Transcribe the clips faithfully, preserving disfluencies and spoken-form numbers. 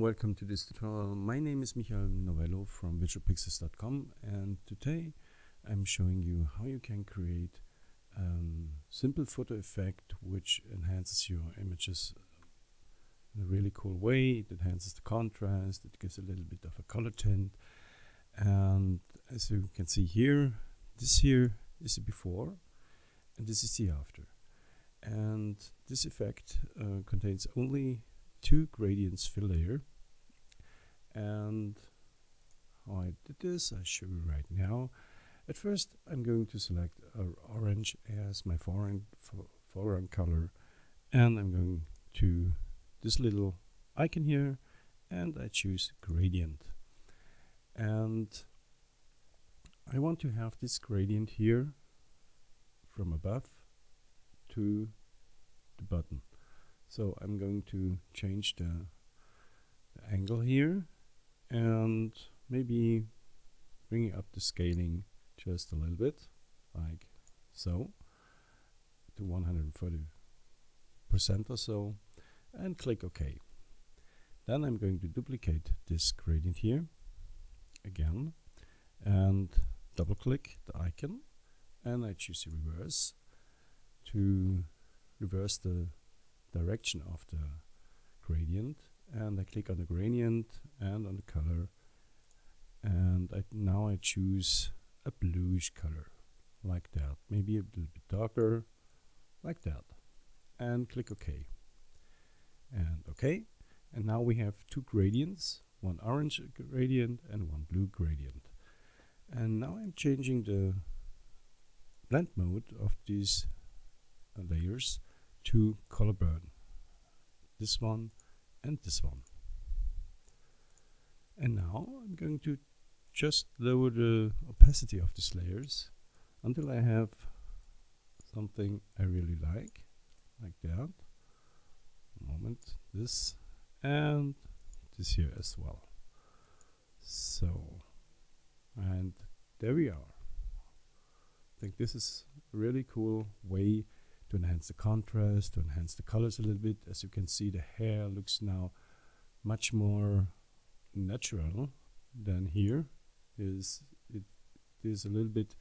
and welcome to this tutorial. My name is Michael Novello from visual pixels dot com, and today I'm showing you how you can create a um, simple photo effect which enhances your images in a really cool way. It enhances the contrast, it gives a little bit of a color tint, and as you can see here, this here is the before and this is the after. And this effect uh, contains only two gradients fill layer, and how I did this I show you right now. At first I'm going to select uh, orange as my foreground, for foreground color, and I'm going to this little icon here and I choose gradient, and I want to have this gradient here from above to the bottom. So I'm going to change the, the angle here and maybe bringing up the scaling just a little bit, like so, to one hundred forty percent or so, and click OK. Then I'm going to duplicate this gradient here again and double click the icon, and I choose the reverse to reverse the direction of the gradient, and I click on the gradient and on the color, and I now I choose a bluish color like that, maybe a little bit darker like that, and click OK and OK, and now we have two gradients, one orange gradient and one blue gradient. And now I'm changing the blend mode of these uh, layers to color burn, this one and this one. And now I'm going to just lower the opacity of these layers until I have something I really like, like that. Moment, this and this here as well. So, and there we are. I think this is a really cool way to enhance the contrast, to enhance the colors a little bit. As you can see, the hair looks now much more natural than here. Is it is a little bit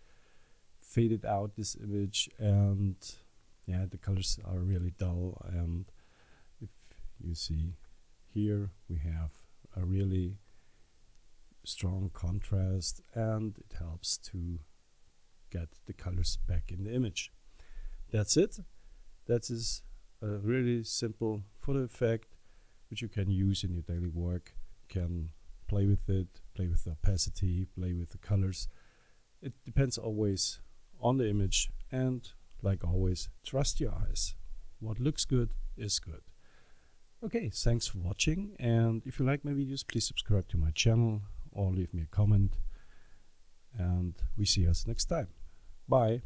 faded out, this image, and yeah, the colors are really dull. And if you see here, we have a really strong contrast, and it helps to get the colors back in the image. That's it. That is a really simple photo effect which you can use in your daily work. You can play with it, play with the opacity, play with the colors. It depends always on the image, and like always, trust your eyes. What looks good is good. Okay, thanks for watching, and if you like my videos, please subscribe to my channel or leave me a comment, and we see us next time. Bye.